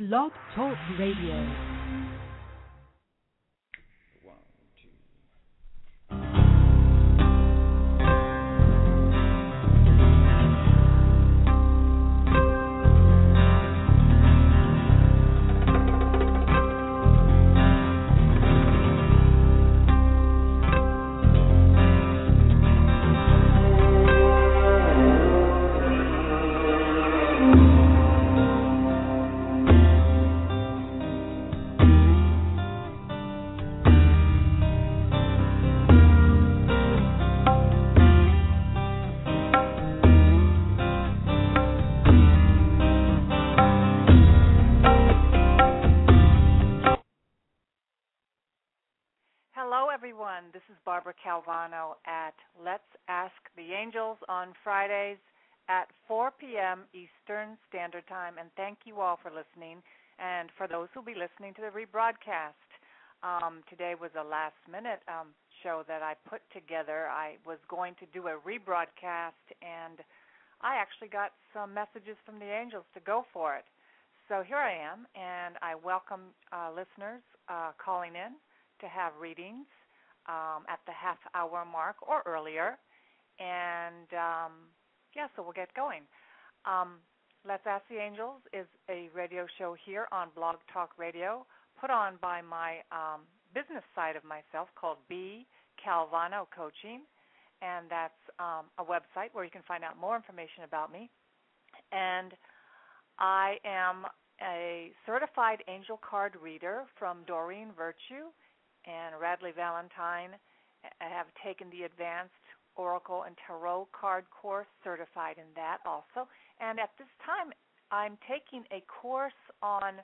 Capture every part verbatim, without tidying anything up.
BlogTalk Radio. This is Barbara Calvano at Let's Ask the Angels on Fridays at four p.m. Eastern Standard Time. And thank you all for listening and for those who will be listening to the rebroadcast. Um, today was a last-minute um, show that I put together. I was going to do a rebroadcast, and I actually got some messages from the angels to go for it. So here I am, and I welcome uh, listeners uh, calling in to have readings. Um, at the half-hour mark or earlier, and um, yeah, so we'll get going. Um, Let's Ask the Angels is a radio show here on BlogTalk Radio, put on by my um, business side of myself called B Calvano Coaching, and that's um, a website where you can find out more information about me. And I am a certified angel card reader from Doreen Virtue and Radleigh Valentine. I have taken the Advanced Oracle and Tarot Card course, certified in that also. And at this time, I'm taking a course on,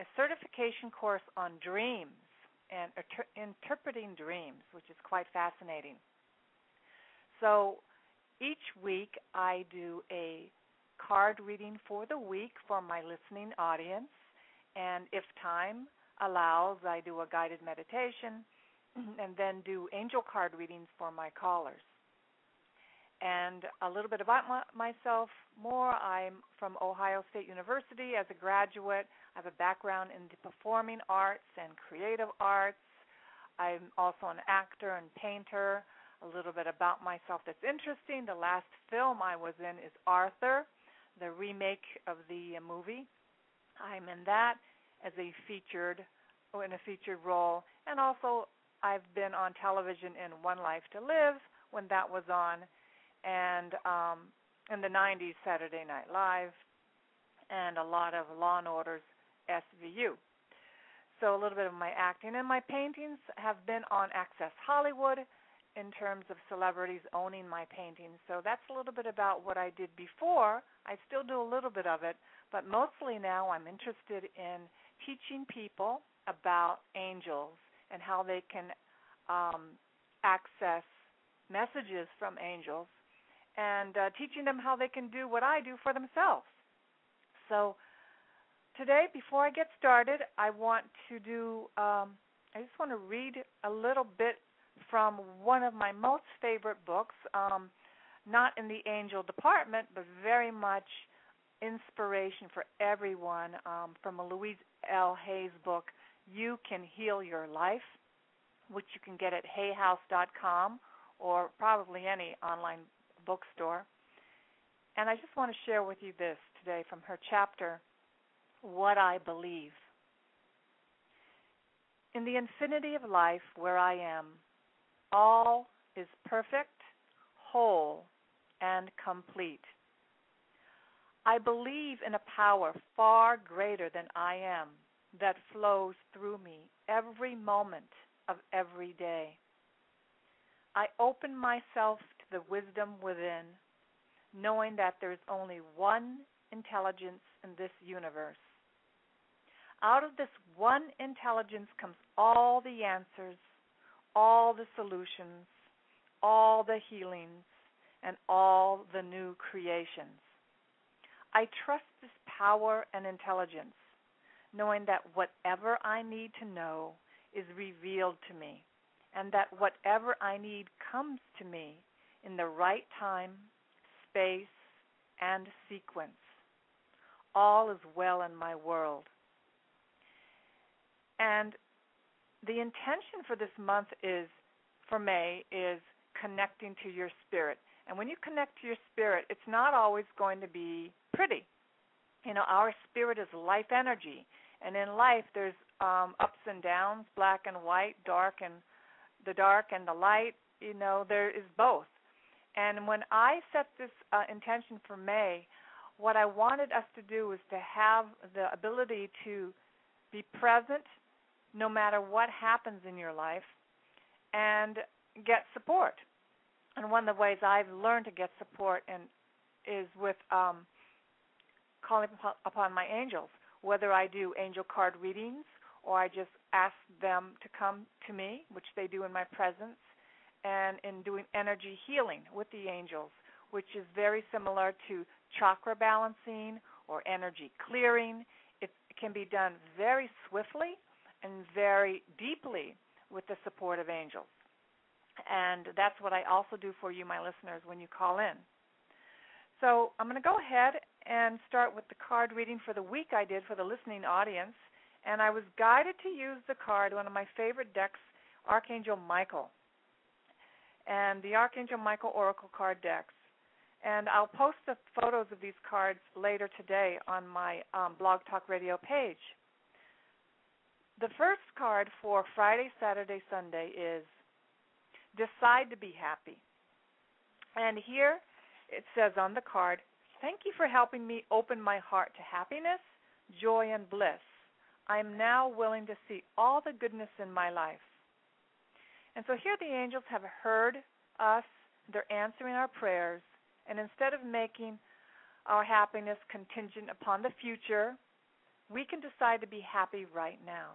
a certification course on dreams and inter- interpreting dreams, which is quite fascinating. So each week I do a card reading for the week for my listening audience, and if time allows, I do a guided meditation and then do angel card readings for my callers. And a little bit about my, myself more, I'm from Ohio State University as a graduate. I have a background in the performing arts and creative arts. I'm also an actor and painter. A little bit about myself that's interesting. The last film I was in is Arthur, the remake of the movie. I'm in that as a featured, oh, in a featured role, and also I've been on television in One Life to Live when that was on, and um, in the nineties Saturday Night Live, and a lot of Law and Order's S V U. So a little bit of my acting, and my paintings have been on Access Hollywood in terms of celebrities owning my paintings. So that's a little bit about what I did before. I still do a little bit of it, but mostly now I'm interested in teaching people about angels and how they can um, access messages from angels, and uh, teaching them how they can do what I do for themselves. So today, before I get started, I want to do, um, I just want to read a little bit from one of my most favorite books, um, not in the angel department, but very much inspiration for everyone, um, from a Louise L. Hay's book, You Can Heal Your Life, which you can get at hay house dot com or probably any online bookstore. And I just want to share with you this today from her chapter, What I Believe. In the infinity of life where I am, all is perfect, whole, and complete. I believe in a power far greater than I am that flows through me every moment of every day. I open myself to the wisdom within, knowing that there is only one intelligence in this universe. Out of this one intelligence comes all the answers, all the solutions, all the healings, and all the new creations. I trust this power and intelligence, knowing that whatever I need to know is revealed to me, and that whatever I need comes to me in the right time, space, and sequence. All is well in my world, the intention for this month is, for May, is connecting to your spirit. And when you connect to your spirit, it's not always going to be pretty. You know, our spirit is life energy. And in life, there's um, ups and downs, black and white, dark and the dark and the light. You know, there is both. And when I set this uh, intention for May, what I wanted us to do was to have the ability to be present no matter what happens in your life and get support. And one of the ways I've learned to get support and is with um, calling upon my angels, whether I do angel card readings or I just ask them to come to me, which they do in my presence, and in doing energy healing with the angels, which is very similar to chakra balancing or energy clearing. It can be done very swiftly and very deeply with the support of angels. And that's what I also do for you, my listeners, when you call in. So I'm going to go ahead and start with the card reading for the week I did for the listening audience. And I was guided to use the card, one of my favorite decks, Archangel Michael, and the Archangel Michael Oracle Card Decks. And I'll post the photos of these cards later today on my um, Blog Talk Radio page. The first card for Friday, Saturday, Sunday is Decide to be Happy. And here it says on the card, thank you for helping me open my heart to happiness, joy, and bliss. I am now willing to see all the goodness in my life. And so here the angels have heard us, they're answering our prayers, and instead of making our happiness contingent upon the future, we can decide to be happy right now.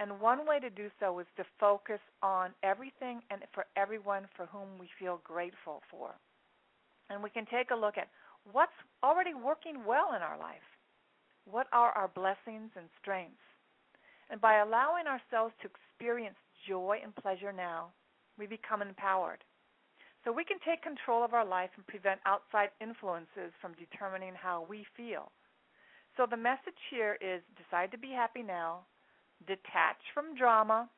And one way to do so is to focus on everything and for everyone for whom we feel grateful for. And we can take a look at what's already working well in our life. What are our blessings and strengths? And by allowing ourselves to experience joy and pleasure now, we become empowered. So we can take control of our life and prevent outside influences from determining how we feel. So the message here is decide to be happy now, detach from drama.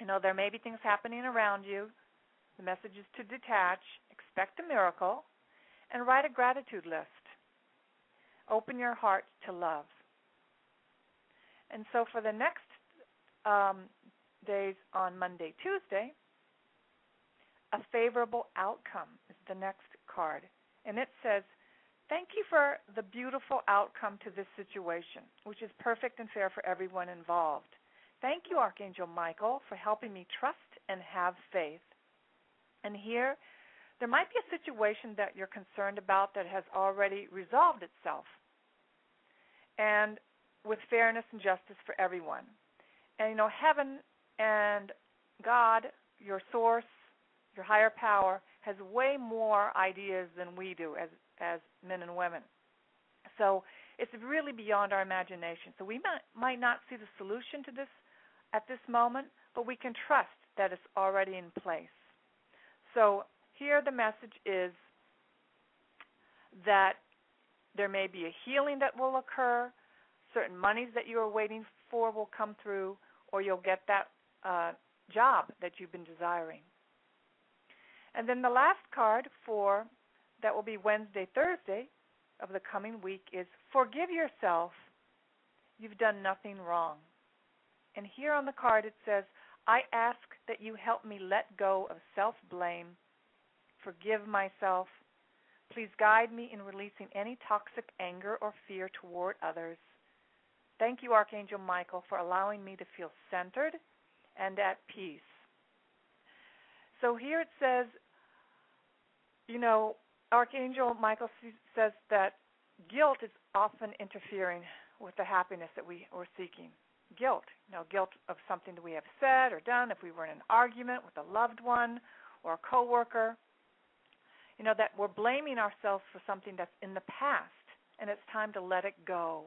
You know, there may be things happening around you. The message is to detach, expect a miracle, and write a gratitude list. Open your heart to love. And so for the next um, days on Monday, Tuesday, a favorable outcome is the next card. And it says, thank you for the beautiful outcome to this situation, which is perfect and fair for everyone involved. Thank you, Archangel Michael, for helping me trust and have faith. And here, there might be a situation that you're concerned about that has already resolved itself, and with fairness and justice for everyone. And, you know, heaven and God, your source, your higher power, has way more ideas than we do as as men and women. So it's really beyond our imagination. So we might, might not see the solution to this at this moment, but we can trust that it's already in place. So here the message is that there may be a healing that will occur, certain monies that you are waiting for will come through, or you'll get that uh, job that you've been desiring. And then the last card for that will be Wednesday, Thursday of the coming week is Forgive Yourself. You've done nothing wrong. And here on the card it says, I ask that you help me let go of self-blame, forgive myself. Please guide me in releasing any toxic anger or fear toward others. Thank you, Archangel Michael, for allowing me to feel centered and at peace. So here it says, you know, Archangel Michael says that guilt is often interfering with the happiness that we are seeking. Guilt, you know, guilt of something that we have said or done, if we were in an argument with a loved one or a coworker, you know, that we're blaming ourselves for something that's in the past, and it's time to let it go.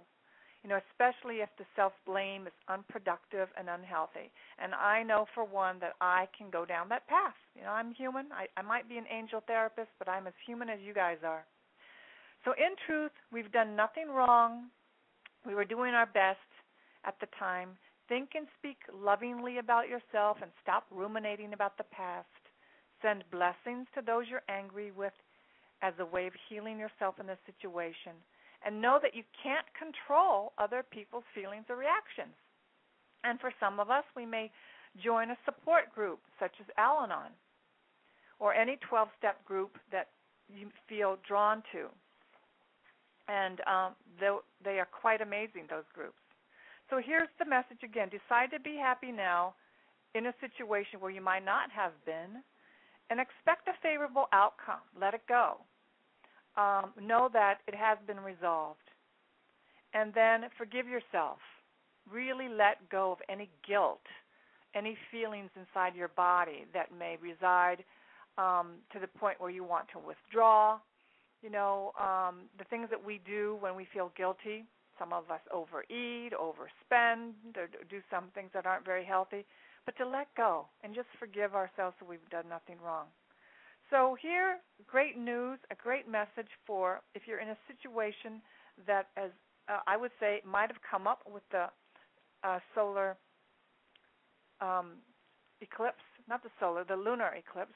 You know, especially if the self-blame is unproductive and unhealthy. And I know for one that I can go down that path. You know, I'm human. I, I might be an angel therapist, but I'm as human as you guys are. So in truth, we've done nothing wrong. We were doing our best at the time. Think and speak lovingly about yourself and stop ruminating about the past. Send blessings to those you're angry with as a way of healing yourself in this situation. And know that you can't control other people's feelings or reactions. And for some of us, we may join a support group such as Al-Anon or any twelve-step group that you feel drawn to. And um, they are quite amazing, those groups. So here's the message again. Decide to be happy now in a situation where you might not have been, and expect a favorable outcome. Let it go. Um, know that it has been resolved. And then forgive yourself. Really let go of any guilt, any feelings inside your body that may reside um, to the point where you want to withdraw. You know, um, the things that we do when we feel guilty, some of us overeat, overspend, or do some things that aren't very healthy, but to let go and just forgive ourselves so we've done nothing wrong. So here, great news, a great message for if you're in a situation that, as uh, I would say, might have come up with the uh, solar um, eclipse, not the solar, the lunar eclipse,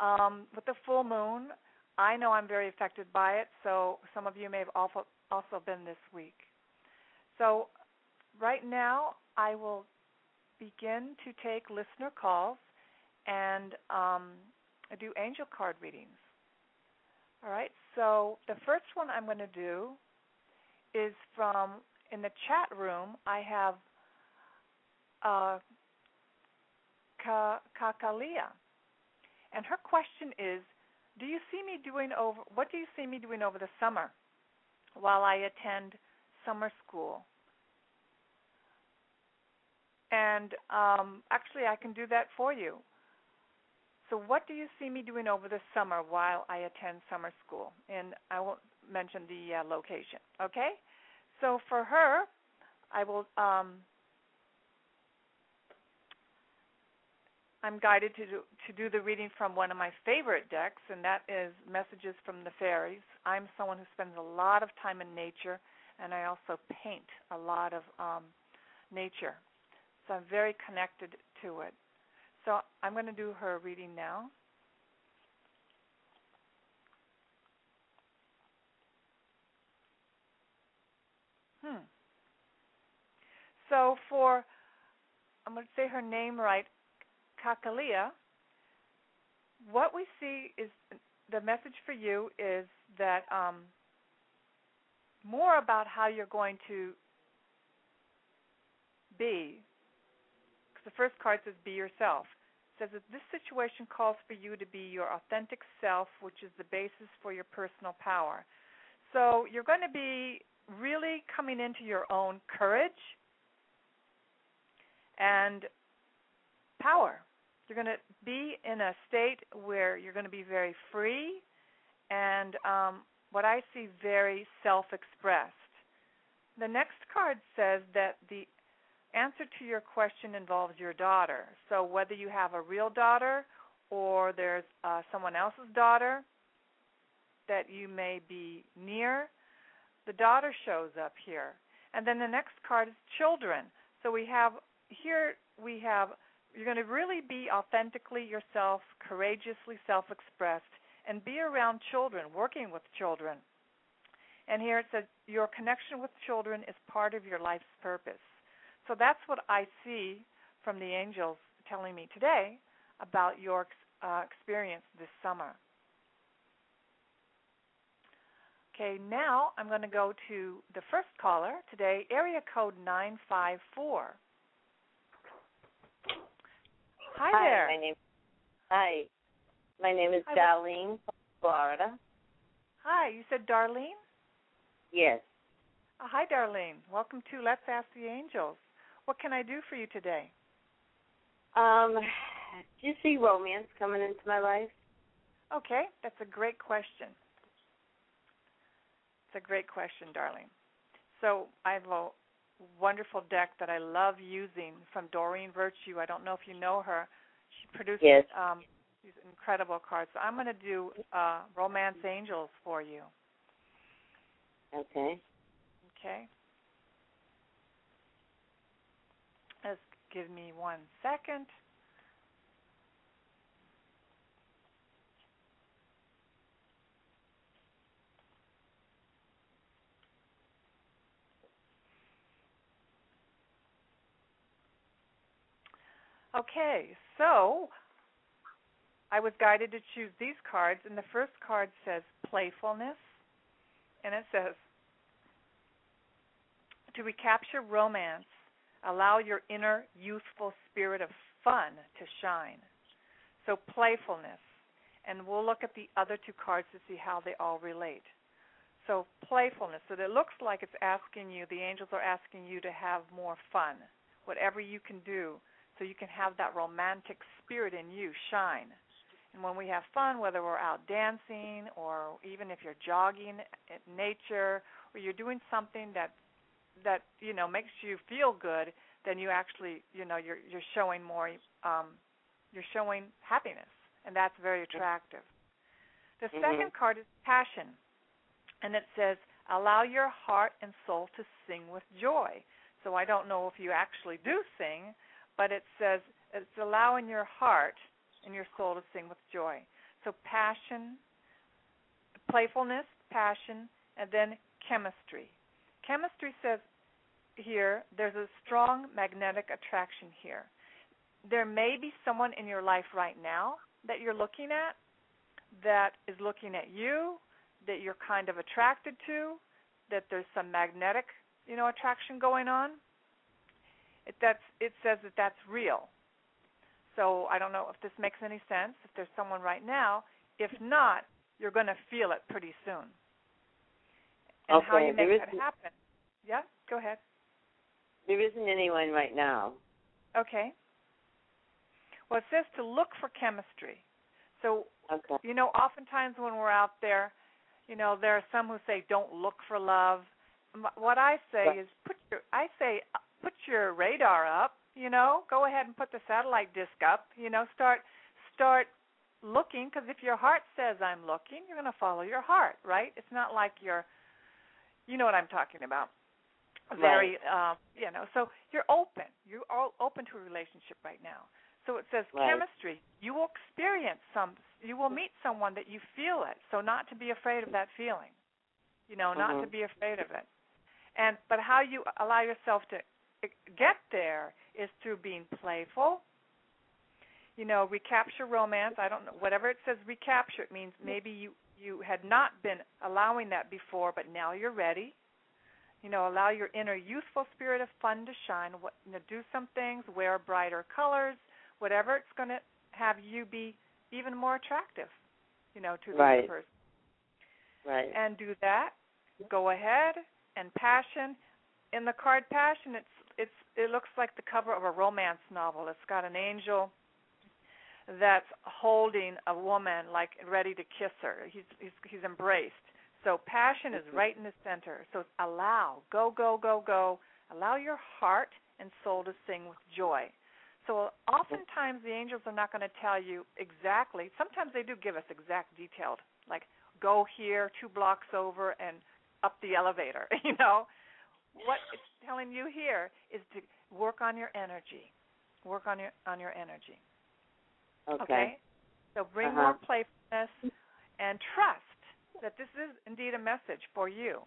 um, with the full moon. I know I'm very affected by it, so some of you may have also also been this week. So right now I will begin to take listener calls and um, do angel card readings. All right, so the first one I'm going to do is from, in the chat room, I have uh, Kakalia, and her question is, Do you see me doing over? What do you see me doing over the summer, while I attend summer school? And um, actually, I can do that for you. So, what do you see me doing over the summer while I attend summer school? And I won't mention the uh, location. Okay. So for her, I will. Um, I'm guided to do, to do the reading from one of my favorite decks, and that is Messages from the Fairies. I'm someone who spends a lot of time in nature, and I also paint a lot of um, nature. So I'm very connected to it. So I'm going to do her reading now. Hmm. So for, I'm going to say her name right, Kakalia, what we see is, the message for you is that um, more about how you're going to be, because the first card says be yourself. It says that this situation calls for you to be your authentic self, which is the basis for your personal power. So you're going to be really coming into your own courage and power. You're going to be in a state where you're going to be very free and um, what I see, very self-expressed. The next card says that the answer to your question involves your daughter. So whether you have a real daughter or there's uh, someone else's daughter that you may be near, the daughter shows up here. And then the next card is children. So we have here, we have you're going to really be authentically yourself, courageously self-expressed, and be around children, working with children. And here it says your connection with children is part of your life's purpose. So that's what I see from the angels telling me today about your uh, experience this summer. Okay, now I'm going to go to the first caller today, area code nine five four. Hi, hi there. My name, hi. My name is hi. Darlene from Florida. Hi. You said Darlene? Yes. Oh, hi, Darlene. Welcome to Let's Ask the Angels. What can I do for you today? Um, do you see romance coming into my life? Okay. That's a great question. It's a great question, Darlene. So I have a wonderful deck that I love using from Doreen Virtue. I don't know if you know her. She produces yes. um, these incredible cards. So I'm going to do uh, Romance Angels for you. Okay. Okay. Give me one second. Okay, so I was guided to choose these cards, and the first card says playfulness, and it says, to recapture romance, allow your inner youthful spirit of fun to shine. So playfulness, and we'll look at the other two cards to see how they all relate. So playfulness, so it looks like it's asking you, the angels are asking you to have more fun, whatever you can do, so you can have that romantic spirit in you shine. And when we have fun, whether we're out dancing or even if you're jogging in nature or you're doing something that, that you know, makes you feel good, then you actually, you know, you're, you're showing more, um, you're showing happiness, and that's very attractive. The mm-hmm. second card is passion, and it says, allow your heart and soul to sing with joy. So I don't know if you actually do sing, but it says it's allowing your heart and your soul to sing with joy. So passion, playfulness, passion, and then chemistry. Chemistry says here there's a strong magnetic attraction here. There may be someone in your life right now that you're looking at that is looking at you, that you're kind of attracted to, that there's some magnetic, you know, attraction going on. It, that's, it says that that's real. So I don't know if this makes any sense, if there's someone right now. If not, you're going to feel it pretty soon. And okay, how you make that happen. Yeah, go ahead. There isn't anyone right now. Okay. Well, it says to look for chemistry. So, okay. you know, oftentimes when we're out there, you know, there are some who say don't look for love. What I say right. is put your, I say, put your radar up, you know, go ahead and put the satellite disc up, you know, start start looking, because if your heart says I'm looking, you're going to follow your heart, right? It's not like you're, you know what I'm talking about, very, right. uh, you know, so you're open. You're all open to a relationship right now. So it says right. chemistry. You will experience some, you will meet someone that you feel it, so not to be afraid of that feeling, you know, not mm-hmm. to be afraid of it. And but how you allow yourself to get there is through being playful, you know, recapture romance. I don't know, whatever it says recapture, it means maybe you, you had not been allowing that before, but now you're ready. You know, allow your inner youthful spirit of fun to shine, what, you know, do some things, wear brighter colors, whatever it's going to have you be even more attractive, you know, to the right. other person. Right. And do that. Go ahead. And passion. In the card passion, it's It's, it looks like the cover of a romance novel. It's got an angel that's holding a woman, like ready to kiss her. He's he's, he's embraced. So passion is right in the center. So allow, go, go, go, go. Allow your heart and soul to sing with joy. So oftentimes the angels are not going to tell you exactly. Sometimes they do give us exact detailed, like go here, two blocks over, and up the elevator, you know. What it's telling you here is to work on your energy. Work on your on your energy. Okay. okay? So bring uh-huh. more playfulness and trust that this is indeed a message for you.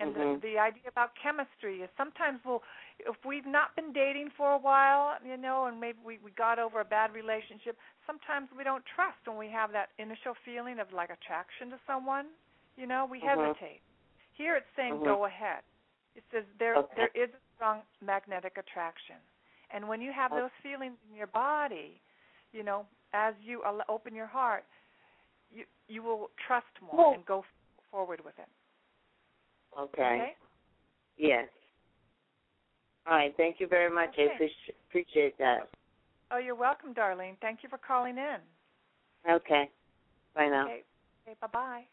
And mm-hmm. the, the idea about chemistry is sometimes we'll, if we've not been dating for a while, you know, and maybe we, we got over a bad relationship, sometimes we don't trust when we have that initial feeling of like attraction to someone. You know, we mm-hmm. hesitate. Here it's saying mm-hmm. go ahead. It says there okay. there is a strong magnetic attraction. And when you have those feelings in your body, you know, as you open your heart, you you will trust more well, and go forward with it. Okay. okay? Yes. All right. Thank you very much. Okay. I pre- appreciate that. Oh, you're welcome, Darlene. Thank you for calling in. Okay. Bye now. Okay. okay bye-bye.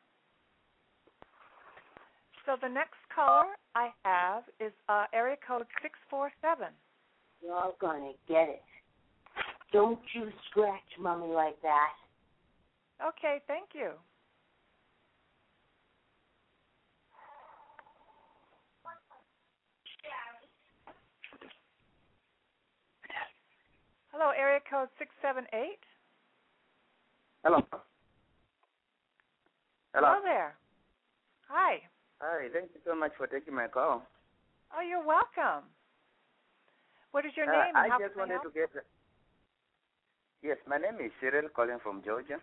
So the next caller I have is uh, area code six four seven. You're going to get it. Don't you scratch Mommy like that. Okay, thank you. code six seven eight. Hello. Hello. Hello there. Hi. Hi. Thank you so much for taking my call. Oh, you're welcome. What is your uh, name? And I how just wanted to get. The... Yes, my name is Cyril, calling from Georgia.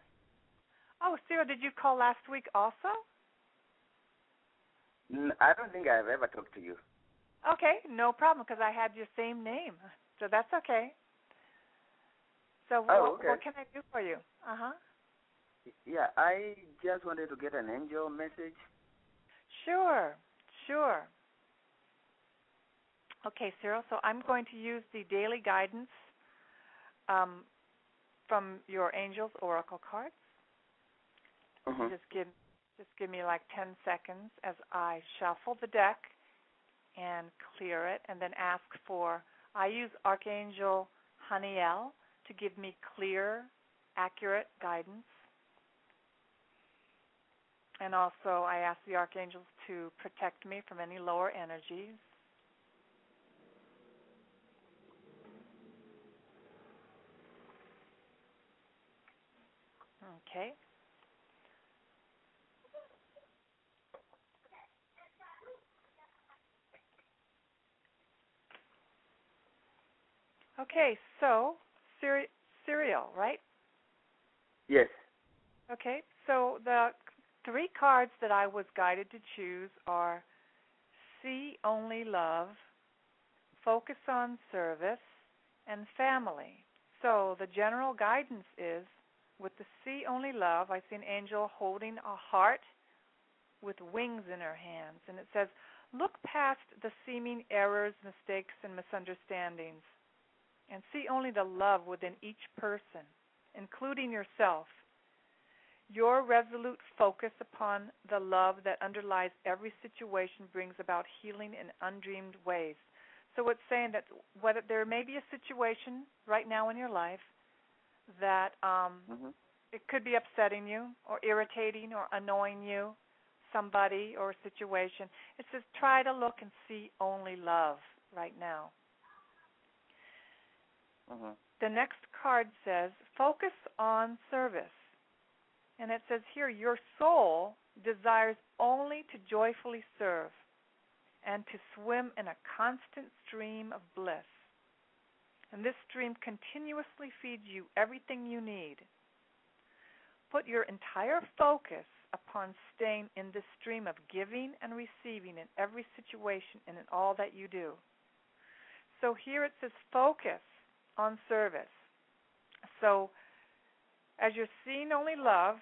Oh, Cyril, did you call last week also? No, I don't think I've ever talked to you. Okay, no problem, because I had your same name, so that's okay. So oh, what, okay. what can I do for you? Uh huh. Yeah, I just wanted to get an angel message. Sure, sure. Okay, Cyril, so I'm going to use the daily guidance um, from your angel's oracle cards. Uh-huh. Just give, just give me like ten seconds as I shuffle the deck and clear it, and then ask for, I use Archangel Haniel to give me clear, accurate guidance. And also I ask the archangels to protect me from any lower energies. Okay. Okay, so Cyril, Cyril, right? Yes. Okay, so the three cards that I was guided to choose are See Only Love, Focus on Service, and Family. So the general guidance is, with the See Only Love, I see an angel holding a heart with wings in her hands. And it says, look past the seeming errors, mistakes, and misunderstandings, and see only the love within each person, including yourself. Your resolute focus upon the love that underlies every situation brings about healing in undreamed ways. So it's saying that whether there may be a situation right now in your life that um, mm-hmm. it could be upsetting you or irritating or annoying you, somebody or a situation. It says try to look and see only love right now. Mm-hmm. The next card says, focus on service. And it says here, your soul desires only to joyfully serve and to swim in a constant stream of bliss. And this stream continuously feeds you everything you need. Put your entire focus upon staying in this stream of giving and receiving in every situation and in all that you do. So here it says, focus on service. So as you're seeing only love,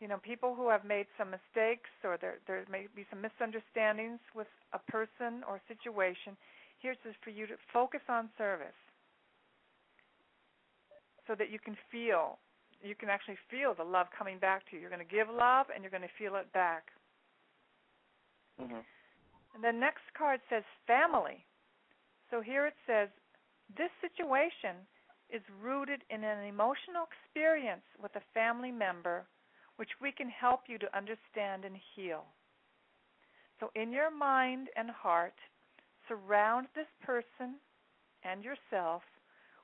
you know, people who have made some mistakes or there there may be some misunderstandings with a person or situation, here's just for you to focus on service so that you can feel, you can actually feel the love coming back to you. You're going to give love and you're going to feel it back. Mm-hmm. And the next card says family. So here it says, this situation is rooted in an emotional experience with a family member, which we can help you to understand and heal. So in your mind and heart, surround this person and yourself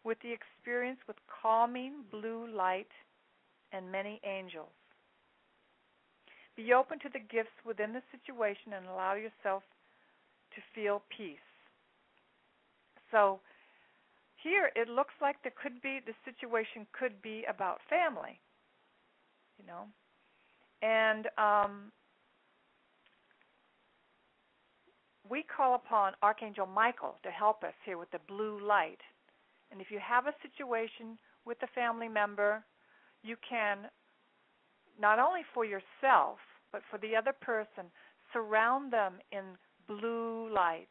with the experience with calming blue light and many angels. Be open to the gifts within the situation and allow yourself to feel peace. So here, it looks like there could be, the situation could be about family, you know. And um, we call upon Archangel Michael to help us here with the blue light. And if you have a situation with a family member, you can, not only for yourself, but for the other person, surround them in blue light.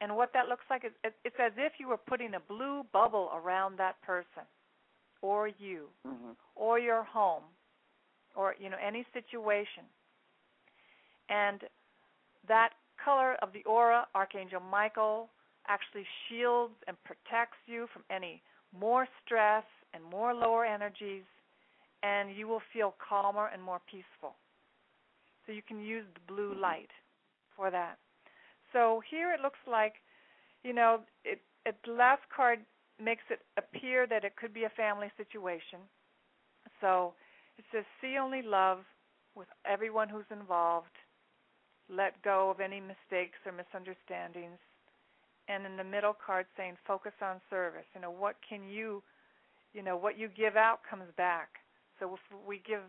And what that looks like is it's as if you were putting a blue bubble around that person or you mm-hmm. or your home or, you know, any situation. And that color of the aura, Archangel Michael, actually shields and protects you from any more stress and more lower energies, and you will feel calmer and more peaceful. So you can use the blue mm-hmm. light for that. So here it looks like, you know, it, it, the last card makes it appear that it could be a family situation. So it says, see only love with everyone who's involved. Let go of any mistakes or misunderstandings. And in the middle card saying, focus on service. You know, what can you, you know, what you give out comes back. So if we give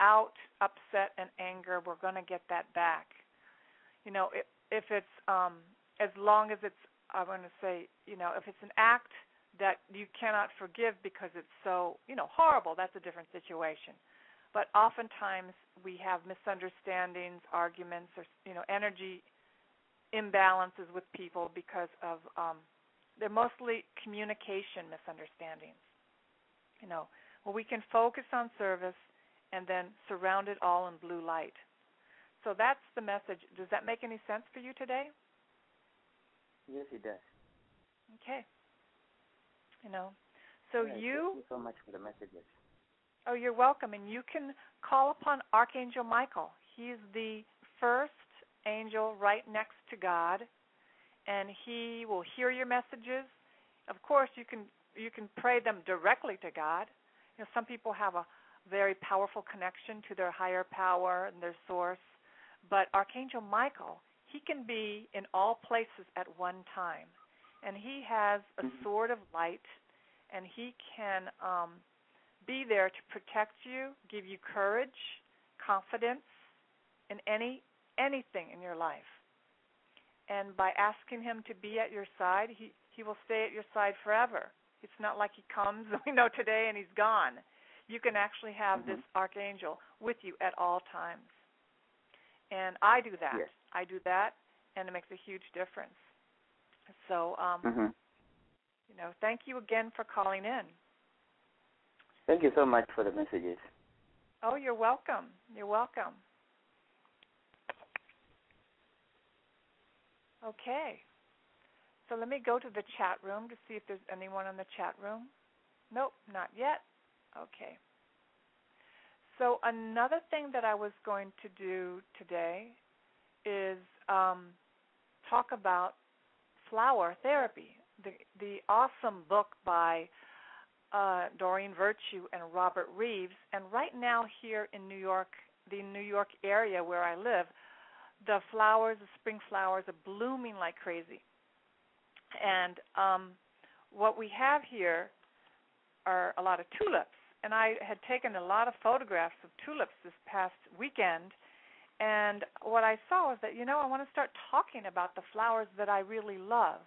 out upset and anger, we're going to get that back. You know, if, if it's, um, as long as it's, I want to say, you know, if it's an act that you cannot forgive because it's so, you know, horrible, that's a different situation. But oftentimes we have misunderstandings, arguments, or, you know, energy imbalances with people because of, um, they're mostly communication misunderstandings. You know, well, we can focus on service and then surround it all in blue light. So that's the message. Does that make any sense for you today? Yes, it does. Okay. You know, so yes, you... Thank you so much for the messages. Oh, you're welcome. And you can call upon Archangel Michael. He's the first angel right next to God, and he will hear your messages. Of course, you can you can pray them directly to God. You know, some people have a very powerful connection to their higher power and their source, but Archangel Michael, he can be in all places at one time, and he has a sword of light, and he can um, be there to protect you, give you courage, confidence in any anything in your life. And by asking him to be at your side, he, he will stay at your side forever. It's not like he comes, you know, today and he's gone. You can actually have mm-hmm. this archangel with you at all times. And I do that. Yes. I do that, and it makes a huge difference. So, um, mm-hmm. you know, thank you again for calling in. Thank you so much for the messages. Oh, you're welcome. You're welcome. Okay. So let me go to the chat room to see if there's anyone in the chat room. Nope, not yet. Okay. So another thing that I was going to do today is um, talk about Flower Therapy, the, the awesome book by uh, Doreen Virtue and Robert Reeves. And right now here in New York, the New York area where I live, the flowers, the spring flowers are blooming like crazy. And um, what we have here are a lot of tulips. And I had taken a lot of photographs of tulips this past weekend. And what I saw was that, you know, I want to start talking about the flowers that I really love.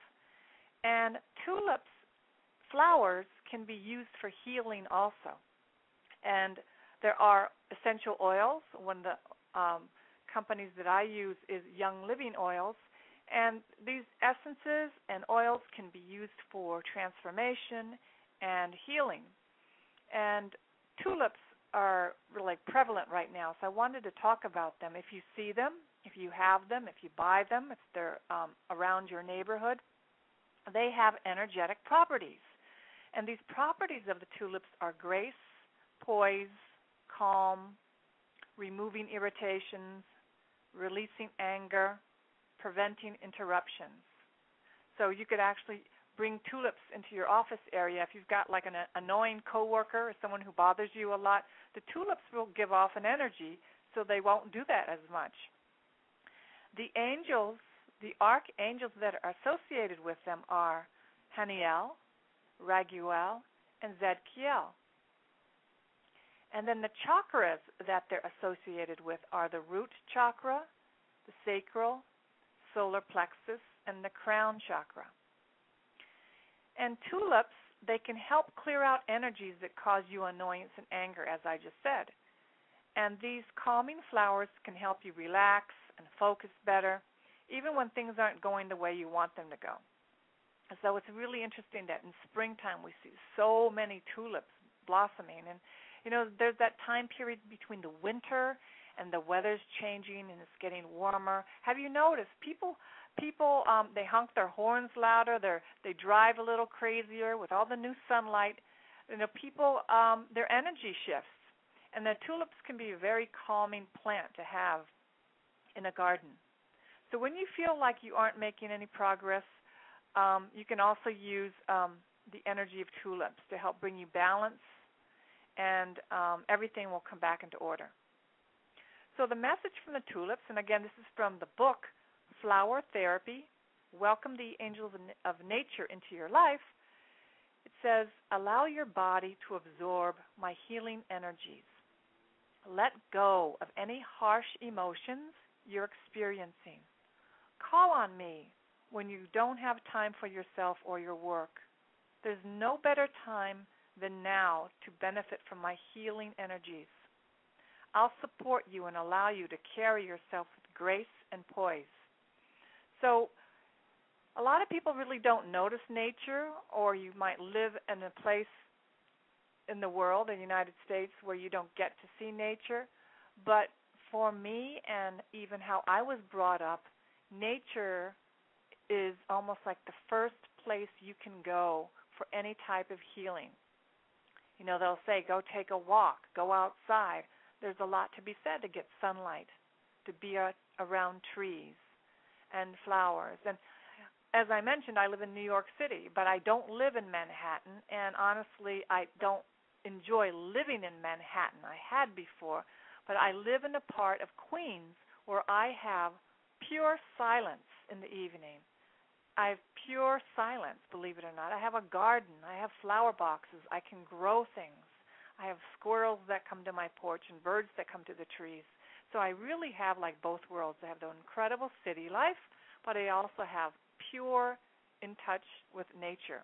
And tulips, flowers can be used for healing also. And there are essential oils. One of the um, companies that I use is Young Living Oils. And these essences and oils can be used for transformation and healing. And tulips are really prevalent right now, so I wanted to talk about them. If you see them, if you have them, if you buy them, if they're um, around your neighborhood, they have energetic properties. And these properties of the tulips are grace, poise, calm, removing irritations, releasing anger, preventing interruptions. So you could actually bring tulips into your office area. If you've got like an annoying coworker or someone who bothers you a lot, the tulips will give off an energy, so they won't do that as much. The angels, the archangels that are associated with them are Haniel, Raguel, and Zedkiel. And then the chakras that they're associated with are the root chakra, the sacral, solar plexus, and the crown chakra. And tulips, they can help clear out energies that cause you annoyance and anger, as I just said. And these calming flowers can help you relax and focus better, even when things aren't going the way you want them to go. So it's really interesting that in springtime we see so many tulips blossoming. And, you know, there's that time period between the winter and the weather's changing and it's getting warmer. Have you noticed people... People, um, they honk their horns louder, they're, they drive a little crazier with all the new sunlight. You know, people, um, their energy shifts. And the tulips can be a very calming plant to have in a garden. So when you feel like you aren't making any progress, um, you can also use um, the energy of tulips to help bring you balance, and um, everything will come back into order. So the message from the tulips, and again, this is from the book, Flower Therapy, Welcome the Angels of Nature into Your Life. It says, allow your body to absorb my healing energies. Let go of any harsh emotions you're experiencing. Call on me when you don't have time for yourself or your work. There's no better time than now to benefit from my healing energies. I'll support you and allow you to carry yourself with grace and poise. So a lot of people really don't notice nature, or you might live in a place in the world, in the United States, where you don't get to see nature. But for me, and even how I was brought up, nature is almost like the first place you can go for any type of healing. You know, they'll say, go take a walk, go outside. There's a lot to be said to get sunlight, to be around trees and flowers. And as I mentioned, I live in New York City, but I don't live in Manhattan, and honestly, I don't enjoy living in Manhattan. I had before, but I live in a part of Queens where I have pure silence in the evening. I have pure silence, believe it or not. I have a garden. I have flower boxes. I can grow things. I have squirrels that come to my porch and birds that come to the trees. So I really have like both worlds. I have the incredible city life, but I also have pure in touch with nature,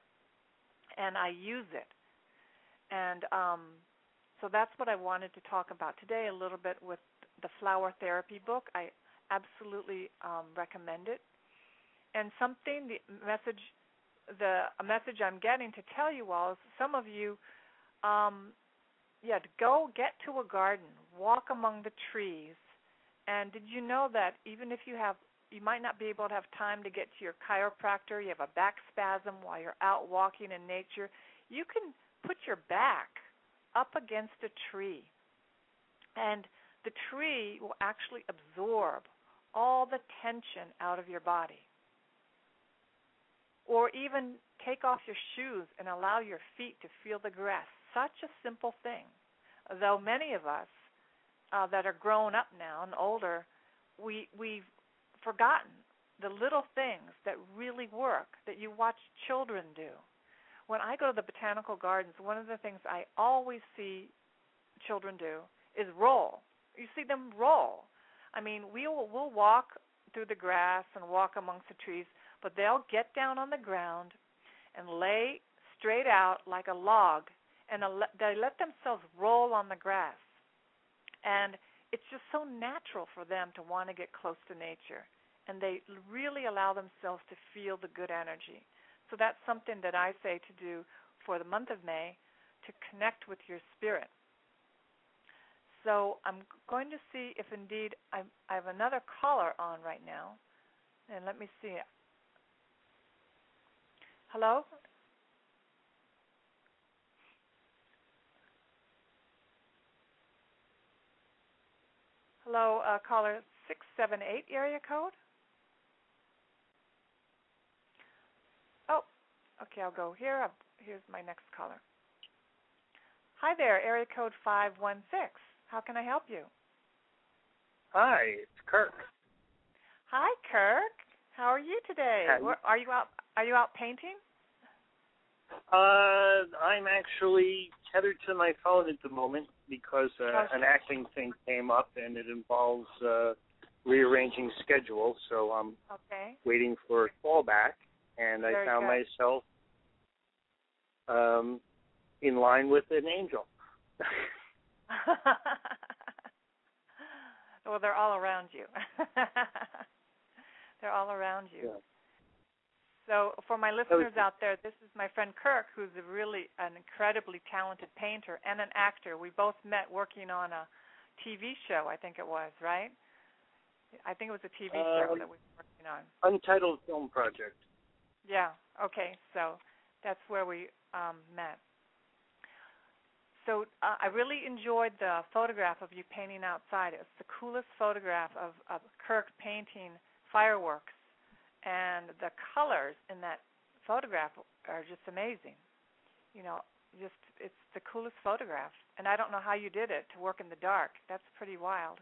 and I use it. And um, so that's what I wanted to talk about today a little bit with the Flower Therapy book. I absolutely um, recommend it. And something, the message, the a message I'm getting to tell you all is some of you, um, yeah, to go get to a garden, walk among the trees. And did you know that even if you have You might not be able to have time to get to your chiropractor, you have a back spasm while you're out walking in nature, you can put your back up against a tree. And the tree will actually absorb all the tension out of your body. Or even take off your shoes and allow your feet to feel the grass. Such a simple thing. Though many of us uh, that are grown up now and older, we, we've forgotten the little things that really work, that you watch children do. When I go to the botanical gardens, one of the things I always see children do is roll. You see them roll. I mean, we will, we'll walk through the grass and walk amongst the trees, but they'll get down on the ground and lay straight out like a log, and they let themselves roll on the grass. And it's just so natural for them to want to get close to nature, and they really allow themselves to feel the good energy. So that's something that I say to do for the month of May, to connect with your spirit. So I'm going to see if indeed I, I have another caller on right now. And let me see it. Hello? Hello, uh, caller six seven eight area code. Oh, okay, I'll go here. I'll, here's my next caller. Hi there, area code five one six. How can I help you? Hi, it's Kirk. Hi, Kirk. How are you today? Hi. Where, are you out? Are you out painting? Uh, I'm actually tethered to my phone at the moment because uh, okay. an acting thing came up, and it involves uh, rearranging schedule. So I'm okay. waiting for a call back, and there I found myself um, in line with an angel. Well, they're all around you. They're all around you. Yeah. So for my listeners out there, this is my friend Kirk, who's a really an incredibly talented painter and an actor. We both met working on a T V show, I think it was, right? I think it was a T V uh, show that we were working on. Untitled Film Project. Yeah, okay, so that's where we um, met. So uh, I really enjoyed the photograph of you painting outside. It's the coolest photograph of, of Kirk painting fireworks. And the colors in that photograph are just amazing. you know, just it's the coolest photograph. And I don't know how you did it, to work in the dark. That's pretty wild,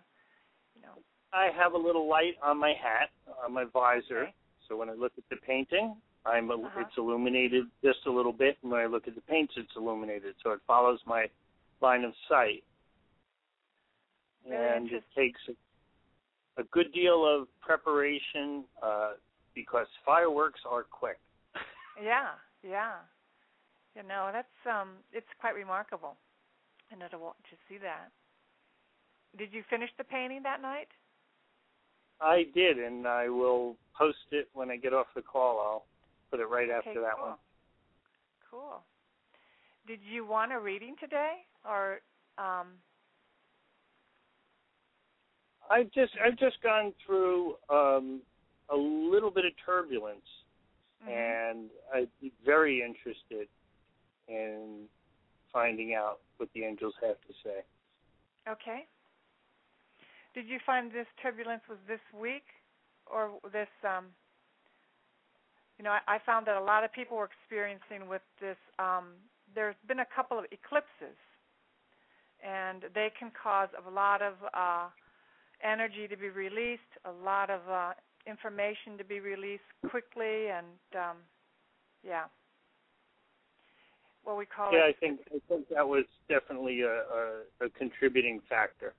you know. I have a little light on my hat, on my visor. Okay. So when I look at the painting, I'm uh-huh. it's illuminated just a little bit. And when I look at the paints, it's illuminated. So it follows my line of sight. Very and it takes a, a good deal of preparation uh, because fireworks are quick. Yeah, yeah. You know, that's um, it's quite remarkable, and to see that. Did you finish the painting that night? I did, and I will post it when I get off the call. I'll put it right okay, after that cool. one. Cool. Did you want a reading today, or? Um... I've just I've just gone through um, a little bit of turbulence. Mm-hmm. And I'd be very interested in finding out what the angels have to say. Okay. Did you find this turbulence was this week or this, um, you know, I, I found that a lot of people were experiencing with this, um, there's been a couple of eclipses, and they can cause a lot of uh, energy to be released, a lot of uh information to be released quickly, and um, yeah, what we call yeah, it. Yeah, I think I think that was definitely a, a, a contributing factor.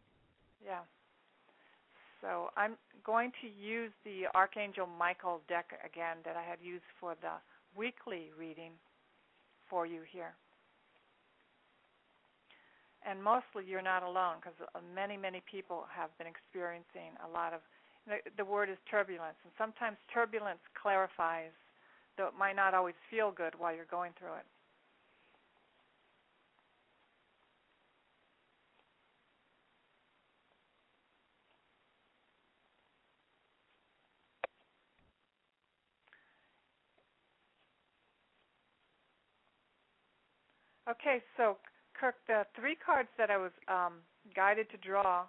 Yeah. So I'm going to use the Archangel Michael deck again that I had used for the weekly reading for you here. And mostly you're not alone, because many, many people have been experiencing a lot of The, the word is turbulence, and sometimes turbulence clarifies, though it might not always feel good while you're going through it. Okay, so Kirk, the three cards that I was um, guided to draw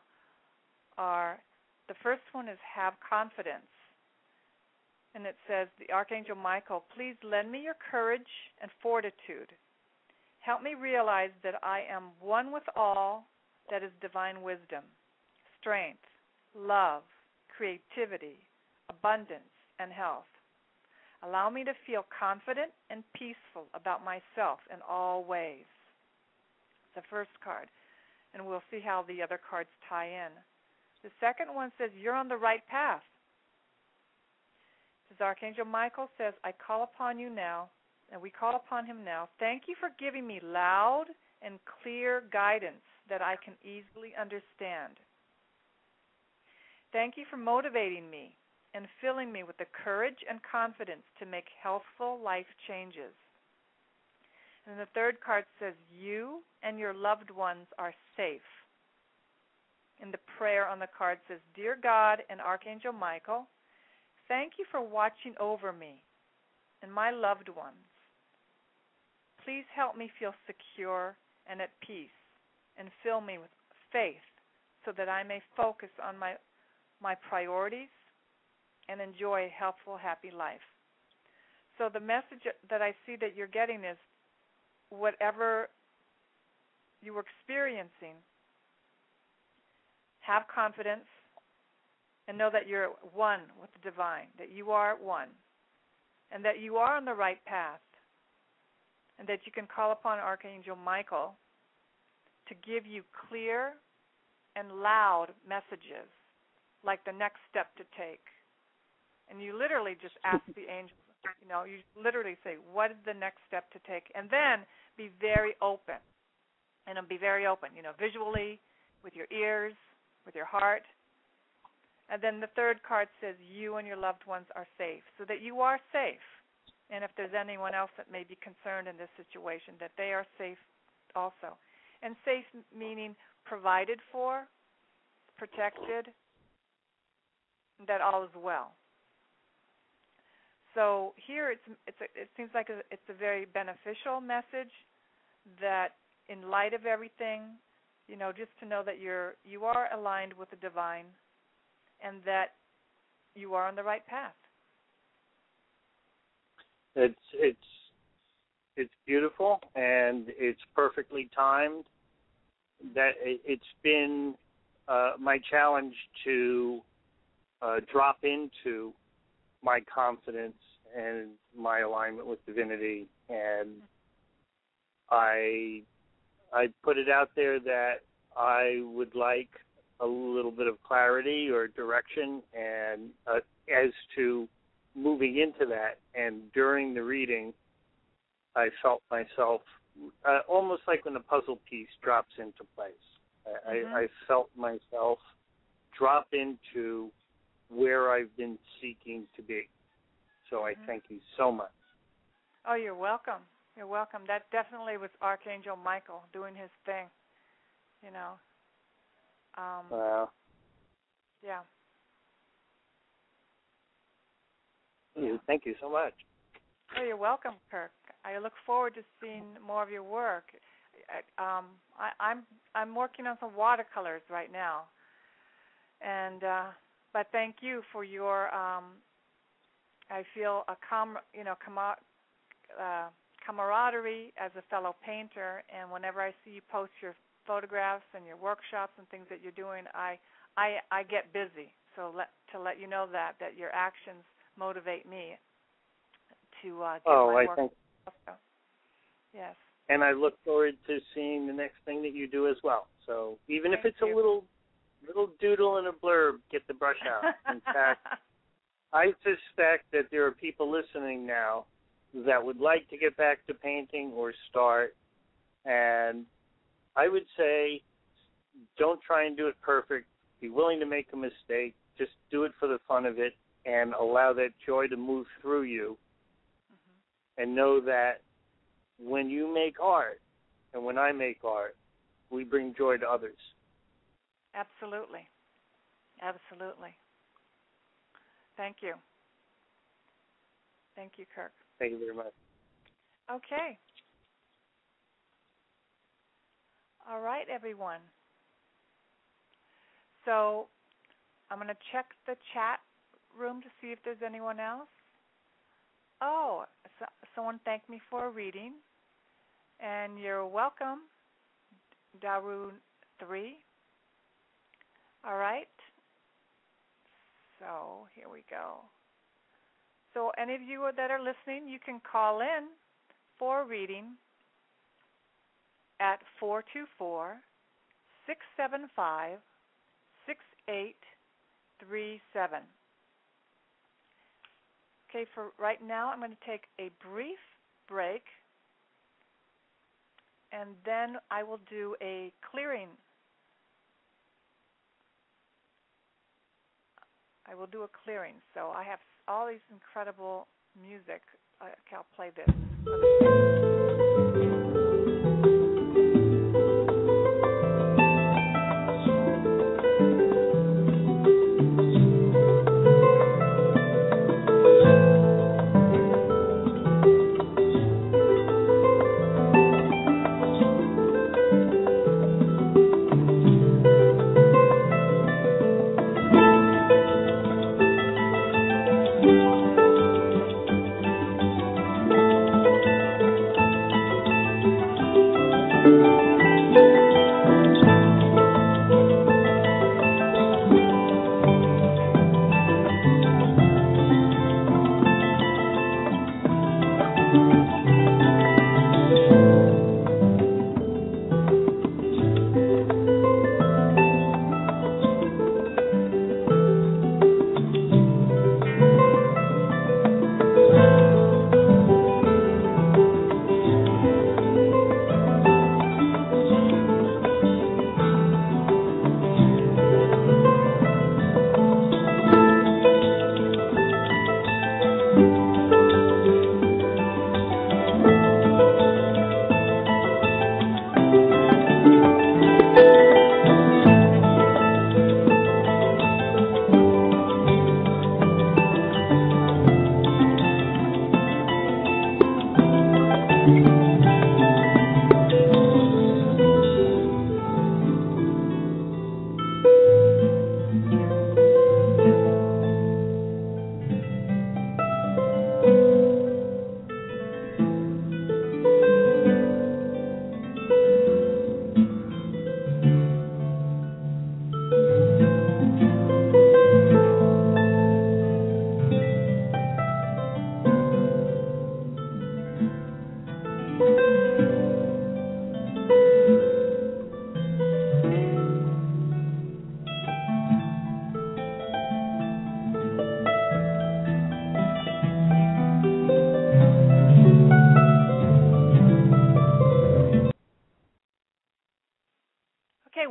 are... The first one is have confidence, and it says, the Archangel Michael, please lend me your courage and fortitude. Help me realize that I am one with all that is divine wisdom, strength, love, creativity, abundance, and health. Allow me to feel confident and peaceful about myself in all ways. The first card, and we'll see how the other cards tie in. The second one says, you're on the right path. This Archangel Michael says, I call upon you now, and we call upon him now. Thank you for giving me loud and clear guidance that I can easily understand. Thank you for motivating me and filling me with the courage and confidence to make healthful life changes. And the third card says, you and your loved ones are safe. And the prayer on the card says, Dear God and Archangel Michael, thank you for watching over me and my loved ones. Please help me feel secure and at peace, and fill me with faith so that I may focus on my, my priorities and enjoy a helpful, happy life. So the message that I see that you're getting is whatever you were experiencing, have confidence, and know that you're one with the divine, that you are one, and that you are on the right path, and that you can call upon Archangel Michael to give you clear and loud messages, like the next step to take. And you literally just ask the angels, you know, you literally say, what is the next step to take? And then be very open, and be very open, you know, visually, with your ears, with your heart. And then the third card says, you and your loved ones are safe, so that you are safe. And if there's anyone else that may be concerned in this situation, that they are safe also. And safe meaning provided for, protected, that all is well. So here it's, it's a, it seems like a, it's a very beneficial message that in light of everything, you know, just to know that you're you are aligned with the divine, and that you are on the right path. It's it's it's beautiful, and it's perfectly timed. That it's been uh, my challenge to uh, drop into my confidence and my alignment with divinity, and I I put it out there that I would like a little bit of clarity or direction, and uh, as to moving into that. And during the reading, I felt myself uh, almost like when a puzzle piece drops into place. I, mm-hmm. I, I felt myself drop into where I've been seeking to be. So I mm-hmm. thank you so much. Oh, you're welcome. You're welcome. That definitely was Archangel Michael doing his thing, you know. Um, wow. Yeah. Yeah. Thank you so much. Oh, you're welcome, Kirk. I look forward to seeing more of your work. Um, I, I'm I'm working on some watercolors right now, and uh, but thank you for your. Um, I feel a com you know com- uh, camaraderie as a fellow painter, and whenever I see you post your photographs and your workshops and things that you're doing, I I, I get busy. So let to let you know that that your actions motivate me to uh, get oh, my I work. Think. Also. Yes. And I look forward to seeing the next thing that you do as well. So even Thank if it's you. a little little doodle and a blurb, get the brush out. In fact, I suspect that there are people listening now that would like to get back to painting or start. And I would say don't try and do it perfect. Be willing to make a mistake. Just do it for the fun of it, and allow that joy to move through you, mm-hmm. and know that when you make art and when I make art, we bring joy to others. Absolutely. Absolutely. Thank you. Thank you, Kirk. Thank you very much. Okay. All right, everyone. So I'm going to check the chat room to see if there's anyone else. Oh, so, someone thanked me for a reading, and you're welcome, Darun three. All right, so here we go. So any of you that are listening, you can call in for a reading at four two four, six seven five, six eight three seven. Okay, for right now, I'm going to take a brief break, and then I will do a clearing. I will do a clearing. So I have all these incredible music. Okay, I'll play this.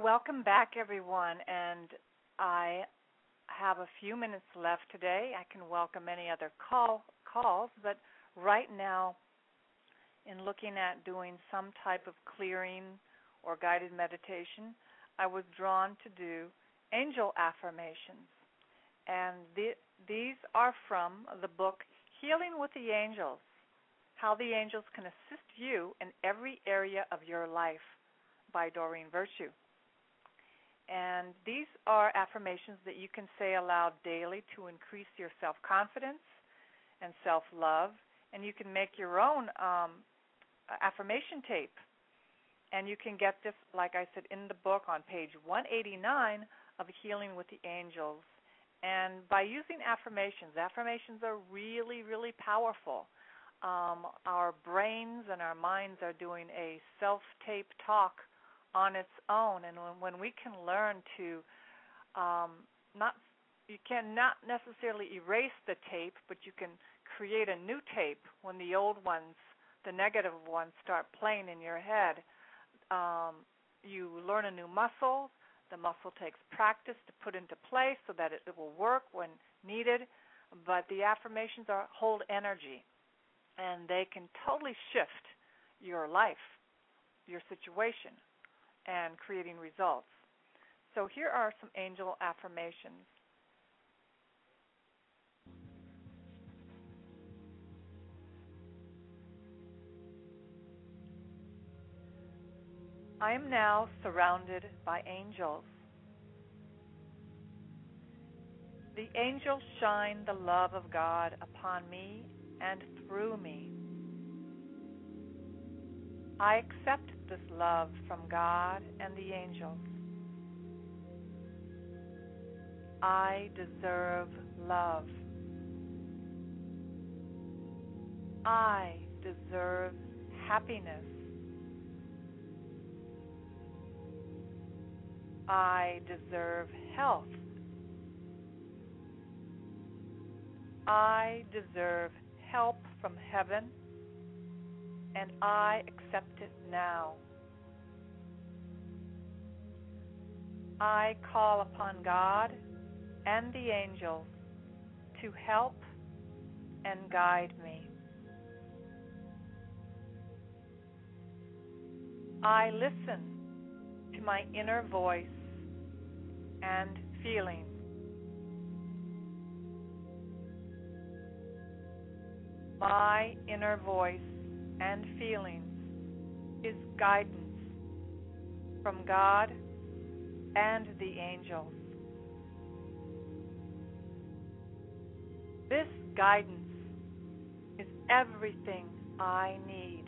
welcome back, everyone. And I have a few minutes left today. I can welcome any other call calls, but right now, in looking at doing some type of clearing or guided meditation, I was drawn to do angel affirmations. And the, these are from the book Healing with the Angels, How the Angels Can Assist You in Every Area of Your Life by Doreen Virtue. And these are affirmations that you can say aloud daily to increase your self-confidence and self-love. And you can make your own um, affirmation tape. And you can get this, like I said, in the book on page one eighty-nine of Healing with the Angels. And by using affirmations, affirmations are really, really powerful. Um, our brains and our minds are doing a self-tape talk on its own. And when we can learn to um, not, you cannot necessarily erase the tape, but you can create a new tape when the old ones, the negative ones, start playing in your head. Um, you learn a new muscle. The muscle takes practice to put into place so that it, it will work when needed. But the affirmations are, hold energy, and they can totally shift your life, your situation, and creating results. So here are some angel affirmations. I am now surrounded by angels. The angels shine the love of God upon me and through me. I accept this love from God and the angels. I deserve love. I deserve happiness. I deserve health. I deserve help from heaven, and I accept it now. I call upon God and the angels to help and guide me. I listen to my inner voice and feelings. My inner voice and feelings is guidance from God and the angels. This guidance is everything I need.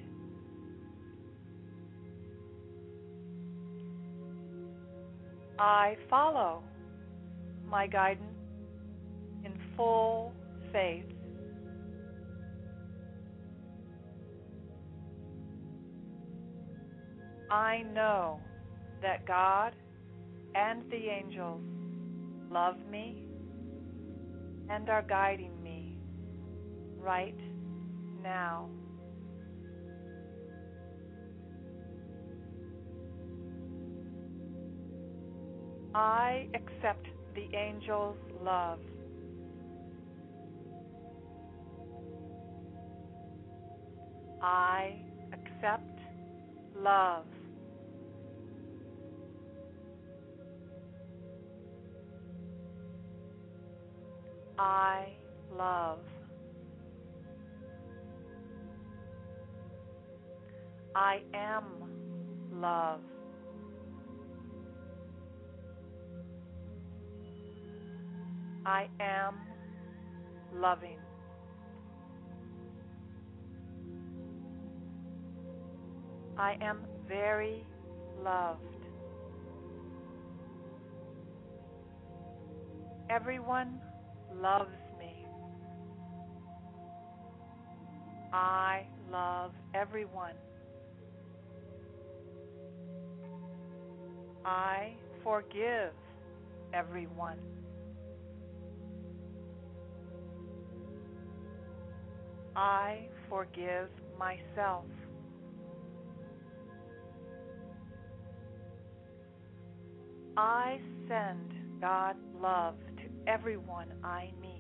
I follow my guidance in full faith. I know that God and the angels love me and are guiding me right now. I accept the angels' love. I accept love. I love. I am love. I am loving. I am very loved. Everyone loves me. I love everyone. I forgive everyone. I forgive myself. I send God love to everyone I meet.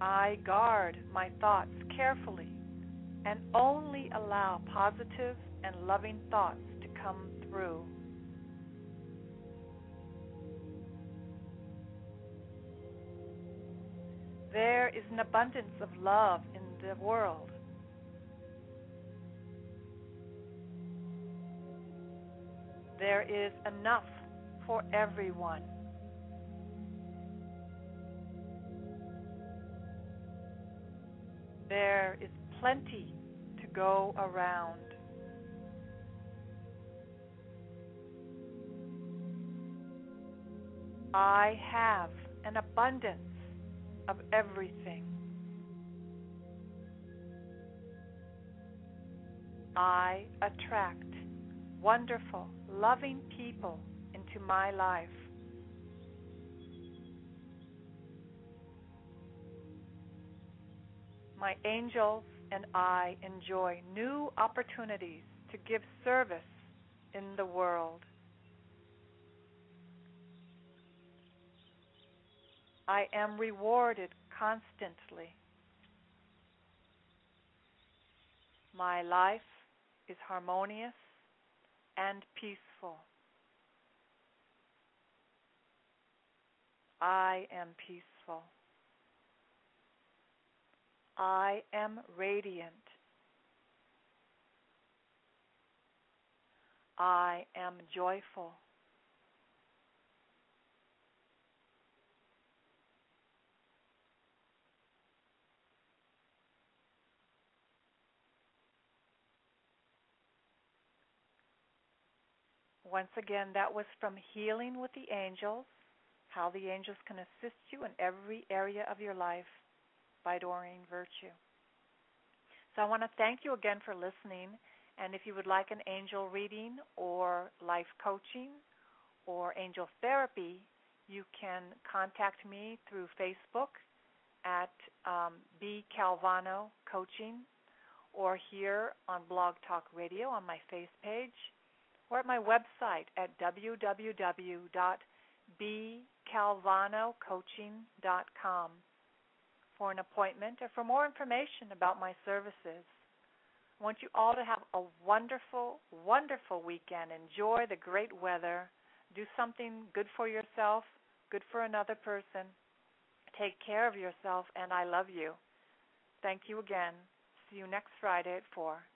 I guard my thoughts carefully and only allow positive and loving thoughts to come through. There is an abundance of love in the world. There is enough for everyone. There is plenty to go around. I have an abundance of everything. I attract wonderful, loving people into my life. My angels and I enjoy new opportunities to give service in the world. I am rewarded constantly. My life is harmonious and peaceful. I am peaceful. I am radiant. I am joyful. Once again, that was from Healing with the Angels, How the Angels Can Assist You in Every Area of Your Life, by Doreen Virtue. So I want to thank you again for listening, and if you would like an angel reading or life coaching or angel therapy, you can contact me through Facebook at um, B Calvano Coaching, or here on BlogTalk Radio on my face page, or at my website at w w w dot b calvano coaching dot com. for an appointment or for more information about my services. I want you all to have a wonderful, wonderful weekend. Enjoy the great weather. Do something good for yourself, good for another person. Take care of yourself, and I love you. Thank you again. See you next Friday at four.